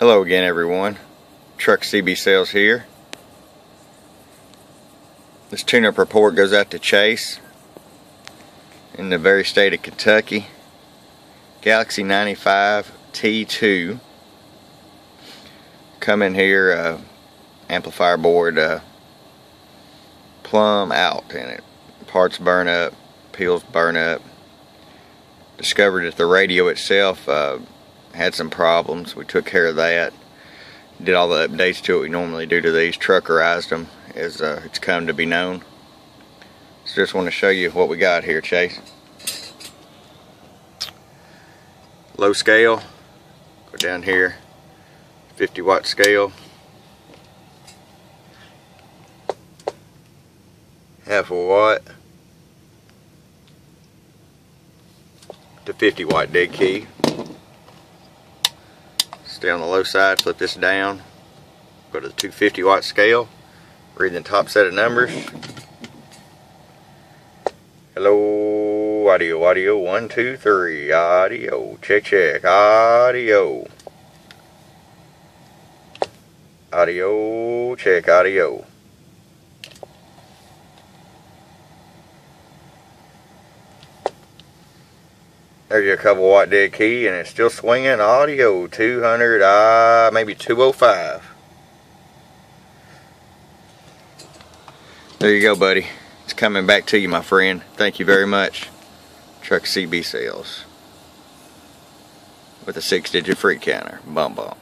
Hello again, everyone. Truck CB Sales here. This tune-up report goes out to Chase in the very state of Kentucky. Galaxy 95 T2. Come in here, amplifier board plumb out in it. Parts burn up, peels burn up. Discovered that the radio itself had some problems. We took care of that. Did all the updates to it we normally do to these. Truckerized them as it's come to be known. So just want to show you what we got here, Chase. Low scale. Go down here. 50 watt scale. Half a watt. To 50 watt dead key. Stay on the low side, flip this down, go to the 250 watt scale, read the top set of numbers. Hello, audio, audio, 1, 2, 3, audio, check, check, audio. Audio, check, audio. There's your couple watt dead key, and it's still swinging audio 200, maybe 205. There you go, buddy. It's coming back to you, my friend. Thank you very much. Truck CB Sales with a 6-digit free counter. Bum bum.